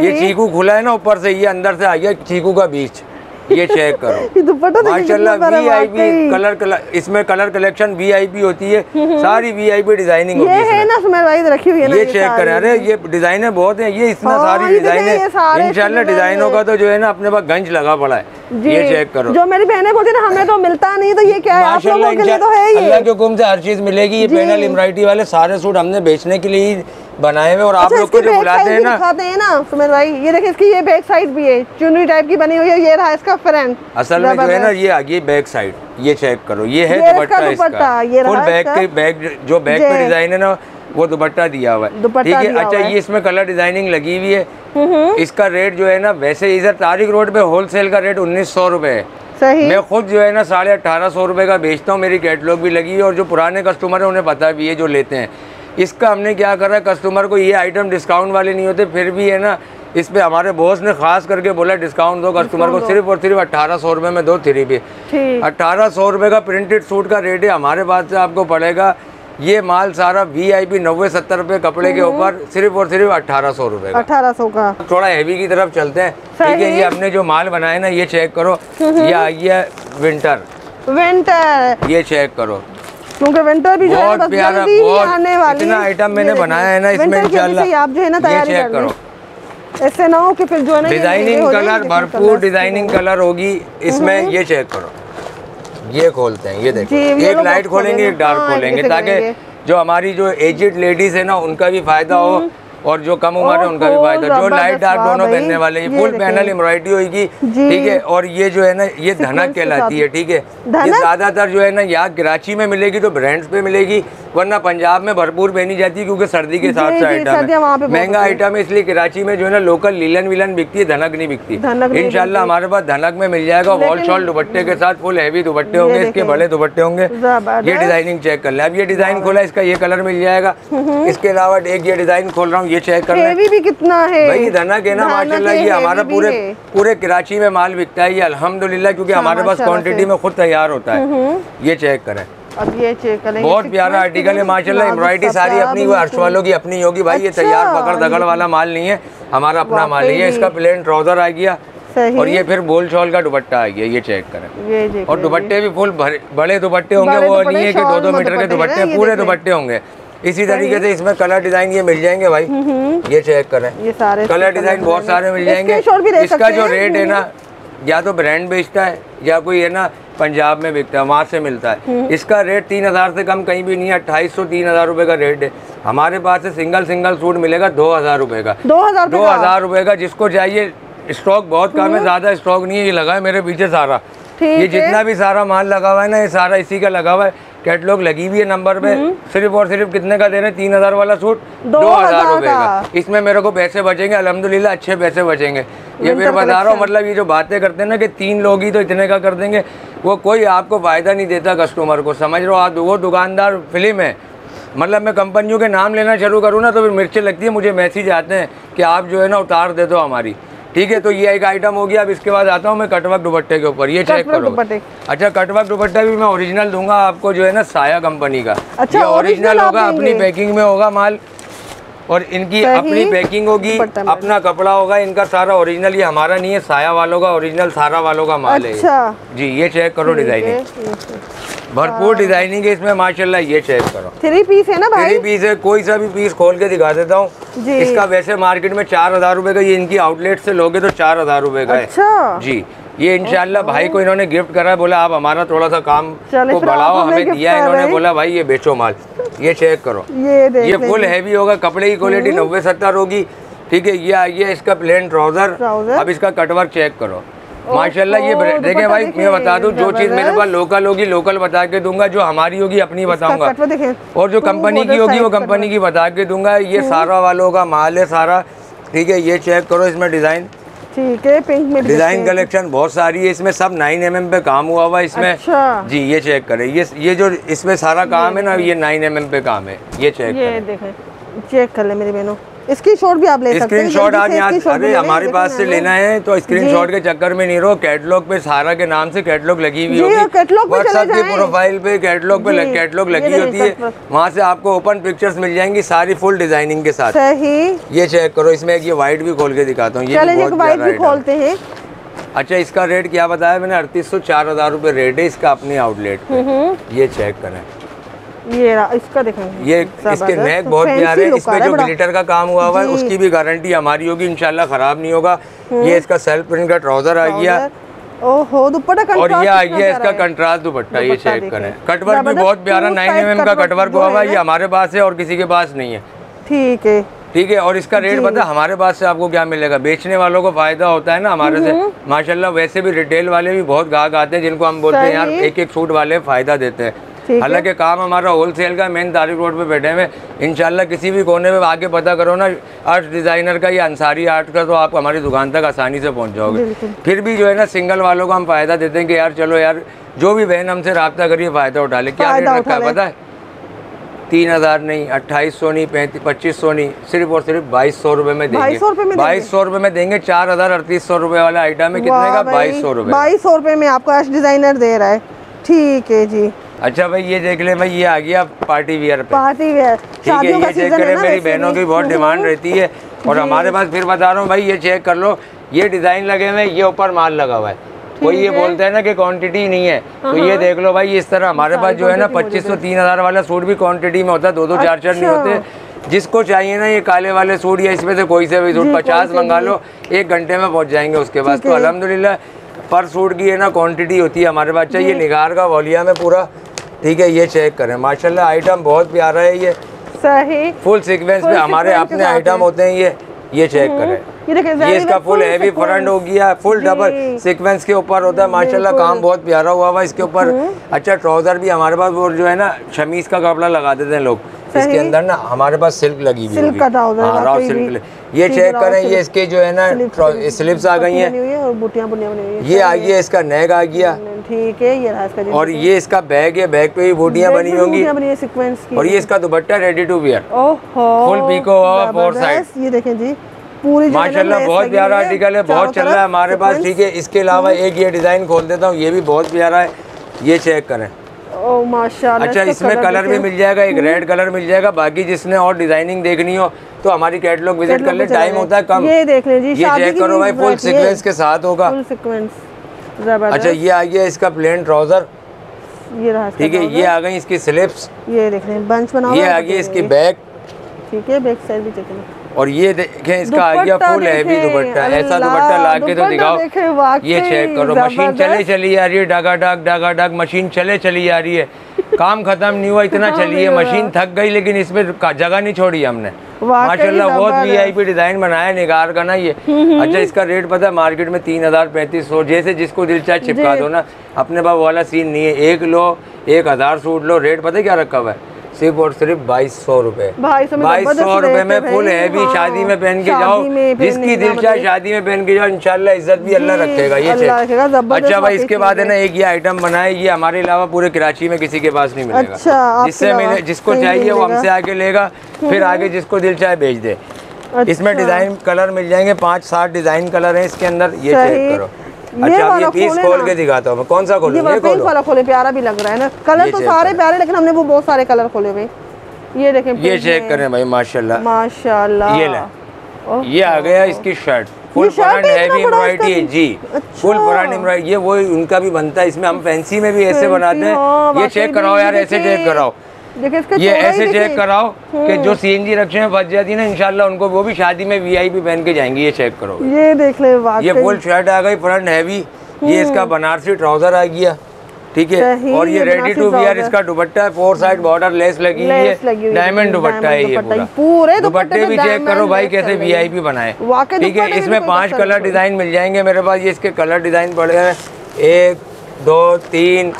ये चीकू खुला है ना ऊपर से, ये अंदर से आ गया चीकू का बीच, ये चेक करो माशाल्लाह, वीआईपी कलर, कलर इसमें कलर कलेक्शन वीआईपी होती है, सारी वीआईपी डिजाइनिंग होती है, है ना सुमेर भाई रखी हुई है ना, ये चेक करें, अरे ये डिजाइने बहुत हैं, ये इतना सारी डिजाइन है इंशाल्लाह, डिजाइनों का तो जो है ना अपने पास गंज लगा पड़ा है, ये चेक करो, जो मेरी बहनें बोलती है ना हमें तो मिलता नहीं, तो ये क्या है आप लोगों के लिए तो है, अल्लाह के हुक्म से हर चीज मिलेगी, ये पैनल एम्ब्रॉयडरी वाले सारे सूट हमने बेचने के लिए बनाए हुए, और आप लोग को जो बुलाते हैं ना, दिखाते हैं ना सुमेर भाई, ये देखिए इसकी ये बैक साइड भी है, चुनरी टाइप की बनी हुई है, ये रहा इसका फ्रंट, असल में जो है ना ये आ गई बैक साइड, ये चेक करो, ये है दुपट्टा इसका, फुल बैक के बैक जो बैक पे डिजाइन है ना वो दुपट्टा दिया हुआ है, ठीक है। अच्छा, ये इसमें कलर डिजाइनिंग लगी हुई है, इसका रेट जो है ना वैसे इधर तारिक रोड पे होलसेल का रेट उन्नीस सौ रुपए है, मैं खुद जो है ना साढ़े अठारह सौ रुपए का बेचता हूँ, मेरी कैटलॉग भी लगी है, और जो पुराने कस्टमर है उन्हें पता भी है जो लेते हैं, इसका हमने क्या करा, कस्टमर को ये आइटम डिस्काउंट वाले नहीं होते, फिर भी है ना इस पे हमारे बॉस ने खास करके बोला डिस्काउंट दो कस्टमर को, सिर्फ और सिर्फ अठारह सौ रुपये में दो थ्री पीस, अठारह सौ रुपये का प्रिंटेड सूट का रेट है, हमारे पास से आपको पड़ेगा ये माल सारा वी आई पी नब्बे सत्तर रुपए कपड़े के ऊपर सिर्फ और सिर्फ अठारह सौ रूपये अठारह सौ का। थोड़ा हैवी की तरफ चलते हैं, ठीक है। ये हमने जो माल बनाया ना, ये चेक करो, ये आई है विंटर विंटर ये चेक करो, क्योंकि विंटर भी जो है बस जल्दी ही आने वाली है। इतना आइटम मैंने बनाया है ना, इसमें इंशाल्लाह आप जो है ना तैयारी कर लो, ऐसे ना हो कि फिर जो है ना डिजाइनिंग कलर, भरपूर डिजाइनिंग कलर होगी इसमें। ये चेक करो, ये खोलते हैं, ये देखो, एक लाइट खोलेंगे एक डार्क खोलेंगे, ताकि जो हमारी जो एजेड लेडीज है ना उनका भी फायदा हो और जो कम उम्र है उनका भी फायदा। जो लाइट डार्क दोनों पहनने वाले, ये फुल पैनल एम्ब्रॉयडरी होगी, ठीक है। और ये जो है ना ये धनक कहलाती है, ठीक है। ये ज्यादातर जो है ना यहाँ कराची में मिलेगी तो ब्रांड्स पे मिलेगी, वरना पंजाब में भरपूर पहनी जाती है, क्योंकि सर्दी के हिसाब से आइटम है, महंगा आइटम है। इसलिए कराची में जो है ना लोकल लीलन विलन बिकती है, धनक नहीं बिकती। इंशाल्लाह हमारे पास धनक में मिल जाएगा, वॉल शॉल दुपट्टे के साथ, फुल हैवी दुपट्टे होंगे, इसके बड़े दुपट्टे होंगे। ये डिजाइनिंग चेक कर ले। अब ये डिजाइन खोला, इसका ये कलर मिल जाएगा। इसके अलावा एक ये डिजाइन खोल रहा हूँ, ये चेक कर ले भी कितना है भाई। धनक है ना माशाल्लाह, ये हमारा पूरे पूरे कराची में माल बिकता है ये, अल्हम्दुलिल्लाह, क्योंकि हमारे पास क्वांटिटी में खुद तैयार होता है। ये चेक करें, अब ये चेक करें, बहुत प्यारा आर्टिकल है माशाल्लाह। एम्ब्रॉयडरी सारी अपनी वो अर्श वालों की अपनी होगी भाई। ये तैयार पकड़ दगड़ वाला माल नहीं है, हमारा अपना माल है। इसका प्लेन ट्राउजर आ गया और ये फिर बोल शॉल का दुपट्टा आ गया। ये चेक करें, और दुपट्टे भी फुल बड़े दुपट्टे होंगे, वो नहीं है कि दो दो मीटर के दुपट्टे, पूरे दुपट्टे होंगे। इसी तरीके से इसमें कलर डिजाइन ये मिल जाएंगे भाई। ये चेक करें, ये सारे कलर डिजाइन बहुत सारे मिल जाएंगे। इसका जो रेट है ना, या तो ब्रांड बेचता है या कोई है ना पंजाब में बिकता है, वहाँ से मिलता है। इसका रेट तीन हज़ार से कम कहीं भी नहीं है, अट्ठाईस सौ तीन हज़ार रुपये का रेट है। हमारे पास से सिंगल सिंगल सूट मिलेगा दो हज़ार रुपये का, दो हज़ार दो हज़ार रुपये का। जिसको चाहिए, स्टॉक बहुत कम है, ज़्यादा स्टॉक नहीं है। ये लगा है मेरे पीछे सारा, ये जितना भी सारा माल लगा हुआ है ना, ये सारा इसी का लगा हुआ है। कैटलॉग लगी हुई है नंबर पे। सिर्फ और सिर्फ कितने का दे रहे हैं, तीन हज़ार वाला सूट दो हज़ार रुपये का। इसमें मेरे को पैसे बचेंगे अल्हम्दुलिल्लाह, अच्छे पैसे बचेंगे। ये मैं बता रहा हूँ, मतलब ये जो बातें करते हैं ना कि तीन लोग ही तो इतने का कर देंगे, वो कोई आपको फ़ायदा नहीं देता कस्टमर को, समझ रहे हो आप। वो दुकानदार फिल्म है, मतलब मैं कंपनियों के नाम लेना शुरू करूँ ना तो फिर मिर्चें लगती है। मुझे मैसेज आते हैं कि आप जो है ना उतार दे दो हमारी, ठीक है। तो ये एक आइटम हो गया। अब इसके बाद आता हूँ मैं कटवर्क दुपट्टे के ऊपर। ये चेक करो, अच्छा कटवर्क दुपट्टा भी मैं ओरिजिनल दूंगा आपको, जो है ना साया कंपनी का। अच्छा, ये ओरिजिनल होगा, अपनी पैकिंग में होगा माल, और इनकी अपनी पैकिंग होगी, अपना कपड़ा होगा, इनका सारा ओरिजिनल। ये हमारा नहीं है, साया वालों का ओरिजिनल, सारा वालों का माल है जी। ये चेक करो, डिजाइनिंग भरपूर डिजाइनिंग है इसमें माशाल्लाह। ये चेक करो, थ्री पीस है ना भाई, थ्री पीस है। कोई सा भी पीस खोल के दिखा देता हूँ। इसका वैसे मार्केट में चार हज़ार रुपये का, ये इनकी आउटलेट से लोगे तो चार हज़ार रुपये का। अच्छा। है जी। ये इंशाल्लाह भाई को इन्होंने गिफ्ट करा है, बोला आप हमारा थोड़ा सा काम को बढ़ाओ, हमें दिया इन्होंने, बोला भाई ये बेचो माल। ये चेक करो, ये फुल हैवी होगा, कपड़े की क्वालिटी नब्बे सत्तर होगी, ठीक है। ये आई है इसका प्लेन ट्राउजर। अब इसका कटवर्क चेक करो माशाल्लाह। ये देखें भाई, मैं बता दूं, जो चीज़ मेरे पास लोकल होगी लोकल बता के दूंगा, जो हमारी होगी अपनी बताऊंगा, और जो कंपनी की होगी वो कंपनी की बता के दूंगा। ये सारा वालों का माल है सारा, ठीक है। ये चेक करो, इसमें डिजाइन, ठीक है, पिंक में डिजाइन कलेक्शन बहुत सारी है। इसमें सब नाइन एम एम पे काम हुआ हुआ है इसमें। अच्छा। जी। ये चेक करें, ये ये जो इसमें सारा काम है ना, ये नाइन एम एम पे काम है। ये चेक चेक कर ले मेरी बहनों, स्क्रीनशॉट भी आप ले सकते हैं। स्क्रीनशॉट आप यहाँ, अरे हमारे पास से लेना है तो स्क्रीनशॉट के चक्कर में नहीं रहो। कैटलॉग पे सारा के नाम से कैटलॉग लगी हुई होगी, व्हाट्सएप की प्रोफाइल पे कैटलॉग पे कैटलॉग लगी होती है, वहाँ से आपको ओपन पिक्चर्स मिल जाएंगी सारी, फुल डिजाइनिंग के साथ। ये चेक करो, इसमें एक ये व्हाइट भी खोल के दिखाता हूँ। ये खोलते हैं। अच्छा, इसका रेट क्या बताया मैंने, अड़तीस सौ चार हजार रूपए रेट है इसका, अपनी आउटलेट पे। ये चेक करें, ये इसका देखेंगे, ये इसके नेक बहुत प्यारे, इस पे जो ग्लिटर का काम हुआ हुआ है उसकी भी गारंटी हमारी होगी, इंशाल्लाह खराब नहीं होगा। ये इसका सेल्फ प्रिंट का ट्राउजर आ गया, ओहो दुपट्टा कंट्रास्ट, और ये आ गया इसका कंट्रास्ट दुपट्टा। ये चेक करें, कटवर्क भी बहुत प्यारा नाइन एम एम का कटवर्क हुआ हुआ है। ये हमारे पास है और किसी के पास नहीं है, ठीक है, ठीक है। और इसका रेट पता है हमारे पास से आपको क्या मिलेगा, बेचने वालों को फायदा होता है ना हमारे से माशाल्लाह। वैसे भी रिटेल वाले भी बहुत ग्राहक आते हैं, जिनको हम बोलते हैं यार एक एक सूट वाले फायदा देते हैं, हालांकि काम हमारा होलसेल का, मेन तारिक रोड पे बैठे हुए। इंशाल्लाह किसी भी कोने में आके पता करो ना आर्ट डिज़ाइनर का या अंसारी आर्ट का, तो आप हमारी दुकान तक आसानी से पहुंच जाओगे। फिर भी जो है ना सिंगल वालों को हम फ़ायदा देते हैं कि यार चलो यार जो भी बहन हमसे रब्ता करिए फ़ायदा उठा ले। क्या रेट रखा है पता है, तीन हज़ार नहीं, अट्ठाईस सौ नहीं, पैंतीस पच्चीस सौ नहीं, सिर्फ और सिर्फ बाईस सौ रुपये में देंगे, बाईस सौ रुपये में देंगे। चार हज़ार अड़तीस सौ रुपये वाला आइटम है, कितने का, बाईस सौ रुपये, बाईस सौ रुपये में आपको आर्ट डिज़ाइनर दे रहा है, ठीक है जी। अच्छा भाई ये देख ले भाई, ये आ गया पार्टी वियर पे। पार्टी वियर ठीक है, ये चेक करें, मेरी बहनों की बहुत डिमांड रहती है और हमारे पास, फिर बता रहा हूँ भाई, ये चेक कर लो, ये डिजाइन लगे हुए, ये ऊपर माल लगा हुआ है। कोई ये बोलता है ना कि क्वांटिटी नहीं है, तो ये देख लो भाई, इस तरह हमारे पास जो है ना पच्चीस सौ तीन हजार वाला सूट भी क्वांटिटी में होता है, दो दो चार चार नहीं होते। जिसको चाहिए ना ये काले वाले सूट या इसमें से कोई से भी सूट पचास मंगा लो, एक घंटे में पहुँच जाएंगे उसके पास। तो अलहमदुलिल्लाह पर सूट की है ना क्वांटिटी होती है हमारे पास। चाहिए निगार का वॉलिया में पूरा ठीक है, ये चेक करें माशाल्लाह, आइटम बहुत प्यारा है ये, सही फुल सीक्वेंस में हमारे अपने आइटम होते हैं ये। ये चेक करें, ये इसका फुल हैवी फ्रंट हो गया, फुल डबल सीक्वेंस के ऊपर होता है माशाल्लाह, काम बहुत प्यारा हुआ हुआ इसके ऊपर। अच्छा ट्राउजर भी हमारे पास वो जो है ना शमीज का कपड़ा लगा देते हैं लोग, इसके अंदर ना हमारे पास सिल्क लगी हुई है, राव सिल्क। ये चेक करें, ये इसके जो है ना स्लिप्स आ गई है, ये आ गया इसका नेक आ गया ठीक है, ये और ये इसका बैग है, बैग पे भी बूटियां बनी होंगी और ये इसका dupatta ready to wear, full picot four side. ये देखें जी पूरी माशाल्लाह, बहुत प्यारा आर्टिकल है, बहुत चल रहा है हमारे पास ठीक है। इसके अलावा एक ये डिजाइन खोल देता हूँ, ये भी बहुत प्यारा है, ये चेक करें माशाल्लाह। अच्छा इसमें कलर भी मिल जाएगा, एक रेड कलर मिल जाएगा, बाकी जिसने और डिजाइनिंग देखनी हो तो हमारी कैटलॉग विजिट कर ले, टाइम होता है कम। ये देख लें जी, ये चेक करो भाई, फुल सीक्वेंस के साथ होगा, फुल सीक्वेंस। अच्छा ये आ गया इसका प्लेन ट्राउजर, ये रहा ठीक है, ये आ गई इसकी स्लिप्स, ये देख रहे हैं बंच बना हुआ, ये आ गई इसकी बैक ठीक है, बैक साइड भी देखें, और ये देखें इसका आ गया फुल हैवी दुपट्टा। ऐसा दुपट्टा लाके तो दिखाओ, ये चेक करो, मशीन चले चली आ रही है, डागा डाग डागा डाग मशीन चले चली आ रही है, काम खत्म नहीं हुआ, इतना चली है मशीन थक गई, लेकिन इसमें जगह नहीं छोड़ी हमने माशाल्लाह। बहुत वी आई पी डिजाइन बनाया निगार का ना ये। अच्छा इसका रेट पता है मार्केट में तीन हजार पैंतीस सौ, जैसे जिसको दिल चाहे चिपका दो ना, अपने पास वाला सीन नहीं है। एक लो एक हजार सूट लो, रेट पता है क्या रखा हुआ है, सिर्फ और सिर्फ बाईस सौ रूपये, बाईस सौ रूपये में फुल हैवी शादी में पहन के जाओ, जिसकी दिल चाहे शादी में पहन के जाओ, इंशाल्लाह इज्जत भी अल्लाह रखेगा। ये चेक, अच्छा भाई इसके बाद है ना एक ये आइटम बनाए, ये हमारे अलावा पूरे कराची में किसी के पास नहीं मिलेगा, जिससे मिले जिसको चाहिए वो हमसे आके लेगा, फिर आगे जिसको दिल चाहे भेज दे। इसमें डिजाइन कलर मिल जाएंगे, पाँच सात डिजाइन कलर है इसके अंदर, ये चेक करो। अच्छा आप ये पीस खोल के दिखाता हूँ, कौन सा खोलूं, ये पिंक वाला खोले, प्यारा भी लग रहा है ना, कलर तो सारे प्यारे, लेकिन हमने वो बहुत सारे कलर खोले हुए। ये देखें, ये चेक करें भाई माशाल्लाह माशाल्लाह। ये ले, ये आ गया इसकी shirt, full front heavy embroidery जी, फुल फ्रंट एम्ब्रॉयडरी, ये वो उनका भी बनता है, इसमें हम फैंसी में भी ऐसे बनाते हैं। ये चेक कराओ यार, ऐसे चेक कराओ, ये ऐसे चेक कराओ कि जो सीएनजी रक्षे में फंस जाती है ना, इंशाल्लाह उनको वो भी शादी में वीआईपी पहन के जाएंगी। ये चेक करो, ये देख ले, ये फुल शर्ट आ गई फ्रंट हैवी, ये इसका बनारसी ट्राउजर आ गया ठीक है, और ये रेडी टू वियर इसका दुपट्टा है, फोर साइड बॉर्डर लेस लगी हुई है, डायमंड दुपट्टा है ये पूरे। दुपट्टे भी चेक करो भाई कैसे वीआईपी बनाए ठीक है। इसमें पाँच कलर डिजाइन मिल जाएंगे मेरे पास, ये इसके कलर डिजाइन पड़े हैं, एक दो तीन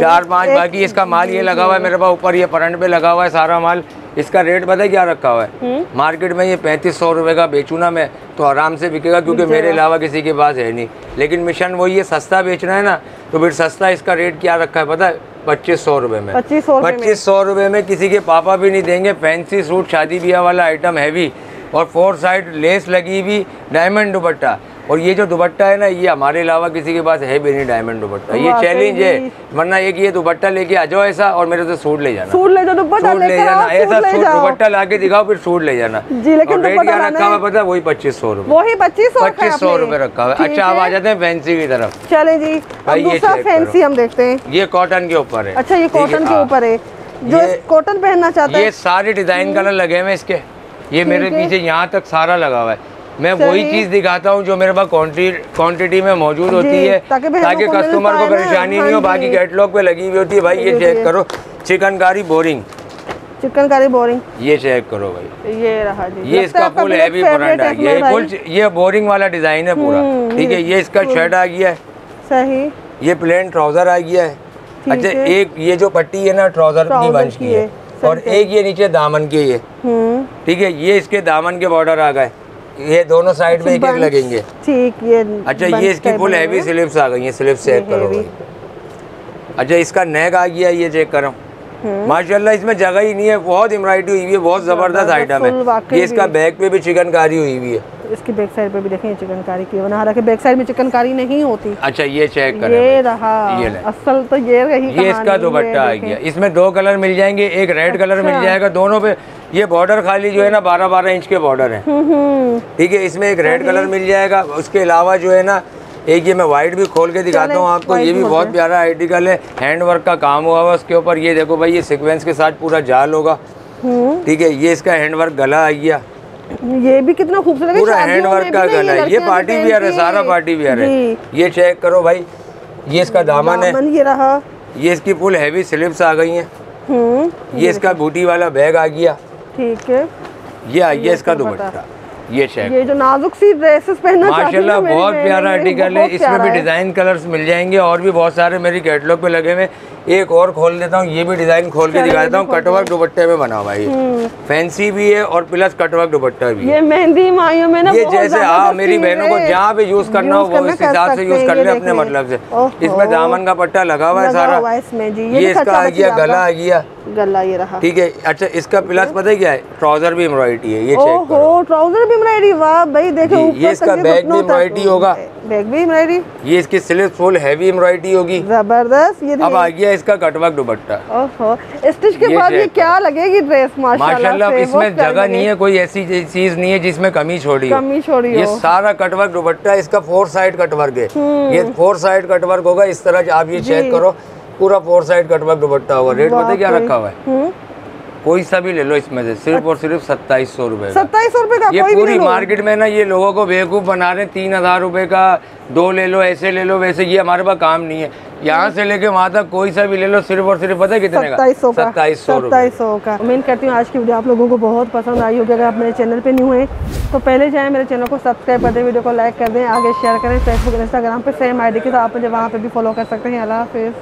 चार पाँच, बाकी इसका माल ये लगा हुआ है मेरे पास ऊपर, ये फ्रंट पे लगा हुआ है सारा माल। इसका रेट पता है क्या रखा हुआ है मार्केट में, ये पैंतीस सौ रुपये का बेचूना मैं तो आराम से बिकेगा, क्योंकि मेरे अलावा किसी के पास है नहीं, लेकिन मिशन वही है, सस्ता बेचना है ना, तो फिर सस्ता इसका रेट क्या रखा है पता है, पच्चीस सौ रुपये में, पच्चीस सौ रुपये में किसी के पापा भी नहीं देंगे। फैंसी सूट, शादी ब्याह वाला आइटम हैवी, और फोर साइड लेस लगी हुई, डायमंड दुपट्टा, और ये जो दुपट्टा है ना ये हमारे अलावा किसी के पास है भी नहीं, डायमंड दुपट्टा। ये चैलेंज है, वरना एक ये दुपट्टा लेके आ जाओ ऐसा, और मेरे से सूट ले जाना, सूट ले जाओ, सूट ले जाना, ऐसा दुपट्टा लाके दिखाओ फिर सूट ले जाना। रेट क्या रखा हुआ पता है, वही पच्चीस सौ रूपये, वही पच्चीस पच्चीस सौ रूपये रखा हुआ। अच्छा अब आ जाते हैं फैंसी की तरफ, चले जी भाई, ये फैंसी हम देखते हैं, ये कॉटन के ऊपर है। अच्छा ये कॉटन के ऊपर है, जो कॉटन पहनना चाहता है, ये सारे डिजाइन कलर लगे हुए इसके, ये मेरे पीछे यहाँ तक सारा लगा हुआ है। मैं वही चीज़ दिखाता हूँ जो मेरे पास क्वांटिटी में मौजूद होती है, ताकि कस्टमर को परेशानी नहीं हो, बाकी कैटलॉग पे लगी हुई होती है। भाई ये चेक करो, चिकनकारी बोरिंग, चिकनकारी बोरिंग, ये चेक करो भाई, ये रहा जी, ये इसका फुल हैवी फ्रंट आ गया, ये फुल ये बोरिंग वाला डिजाइन है पूरा ठीक है। ये इसका शर्ट आ गया है सही, ये प्लेन ट्राउजर आ गया है। अच्छा एक ये जो पट्टी है ना ट्राउजर की बंच की है, और एक ये नीचे दामन की है ठीक है, ये इसके दामन के बॉर्डर आ गए, ये दोनों साइड में एक एक लगेंगे ठीक। ये अच्छा ये इसकी फुल हैवी स्लीव्स आ गई है, स्लीव्स चेक करो भाई। अच्छा इसका नेक आ गया, ये चेक करो माशाल्लाह, इसमें जगह ही नहीं है, बहुत एम्ब्रॉयडरी हुई हुई है, बहुत जबरदस्त आइटम है। ये इसका बैक पे भी चिकनकारी हुई हुई है, तो इसकी बैक साइड पे भी देखें, ये चिकनकारी की बनारा के बैक साइड में चिकनकारी नहीं होती। अच्छा ये चेक करें, ये रहा ये असल तो ये रही, ये इसका दुपट्टा आ गया। इसमें दो कलर मिल जाएंगे, एक रेड कलर मिल जाएगा, दोनों पे ये बॉर्डर खाली जो है ना बारह बारह इंच के बॉर्डर है, ठीक है। इसमें एक रेड कलर मिल जाएगा, उसके अलावा जो है ना एक ये मैं वाइट भी खोल के दिखाता हूँ आपको, ये भी बहुत प्यारा आर्टिकल है, हैंड वर्क का काम हुआ हुआ उसके ऊपर। ये देखो भाई, ये सीक्वेंस के साथ पूरा जाल होगा, ठीक है। ये इसका हैंड वर्क गला आ गया, ये भी कितना खूबसूरत पूरा हैंड वर्क का गला, ये पार्टी वियर है, सारा पार्टी वियर है। ये चेक करो भाई, ये इसका दामन है, ये रहा, ये इसकी फुल हैवी स्लीव्स आ गई है, ये इसका बूटी वाला बैग आ गया, ठीक है। ये आ गया इसका दुपट्टा, ये चेक, ये जो नाजुक सी ड्रेसेस पहनना माशाल्लाह बहुत प्यारा आर्टिकल है। इसमें भी डिजाइन कलर्स मिल जाएंगे और भी बहुत सारे मेरी कैटलॉग पे लगे हुए। एक और खोल देता हूँ, ये भी डिजाइन खोल के दिखा देता हूँ। कटवर्क दुपट्टे में बना हुआ है, फैंसी भी है और प्लस कटवर्क दुपट्टा भी है। ये मेहंदी माइयों में ना, ये जैसे हाँ मेरी बहनों को जहाँ पे यूज करना हो वो इस हिसाब से यूज कर ले अपने मतलब से। इसमें दामन का पट्टा लगा हुआ है सारा, ये इसका आ गया गला आ गया, गला ये रहा, ठीक है। अच्छा इसका प्लस पता है क्या है, ट्राउजर भी एम्ब्रॉयडरी है, ये चेक करो, ट्राउजर भी एम्ब्रॉयडरी, वाह भाई देखो। ये इसका बैग भी एम्ब्रॉयडरी होगा, बैग भी एम्ब्रॉयडरी, ये इसकी स्लीव्स फुल हैवी एम्ब्रॉयडरी होगी, जबरदस्त। ये अब आ गया इसका कटवर्क दुपट्टा, ओहो स्टिच के बाद ये क्या लगेगी ड्रेस माशाल्लाह। इसमें जगह नहीं है, कोई ऐसी चीज नहीं है जिसमें कमी छोड़ी कमी छोड़ी ये सारा कटवर्क दुपट्टा, इसका फोर साइड कटवर्क है, ये फोर साइड कटवर्क होगा। इस तरह आप ये चेक करो, पूरा फोर साइड कटवर्क दुपट्टा होगा। रेट पता क्या रखा हुआ है, कोई सा भी ले लो इसमें से, सिर्फ और सिर्फ सत्ताईस सौ रूपये सत्ताईस सौ रूपये का। ये पूरी मार्केट में ना ये लोगों को बेवकूफ़ बना रहे हैं, तीन हजार रूपये का दो ले लो, ऐसे ले लो वैसे, ये हमारे पास काम नहीं है। यहाँ से लेके वहाँ तक कोई सा भी ले लो, सिर्फ और सिर्फ पता है कितने का, सत्ताईस सौ सत्ताईस सौ का। उम्मीद करती हूँ आज की वीडियो आप लोगों को बहुत पसंद आई होगी। अगर आप मेरे चैनल पे न्यू हैं तो पहले जाएं मेरे चैनल को सब्सक्राइब कर दें, वीडियो को लाइक कर दें, आगे शेयर करें। फेसबुक इंस्टाग्राम पे सेम आई डी के साथ आप मुझे वहाँ पर भी फॉलो कर सकते हैं। अल्लाह हाफिज़।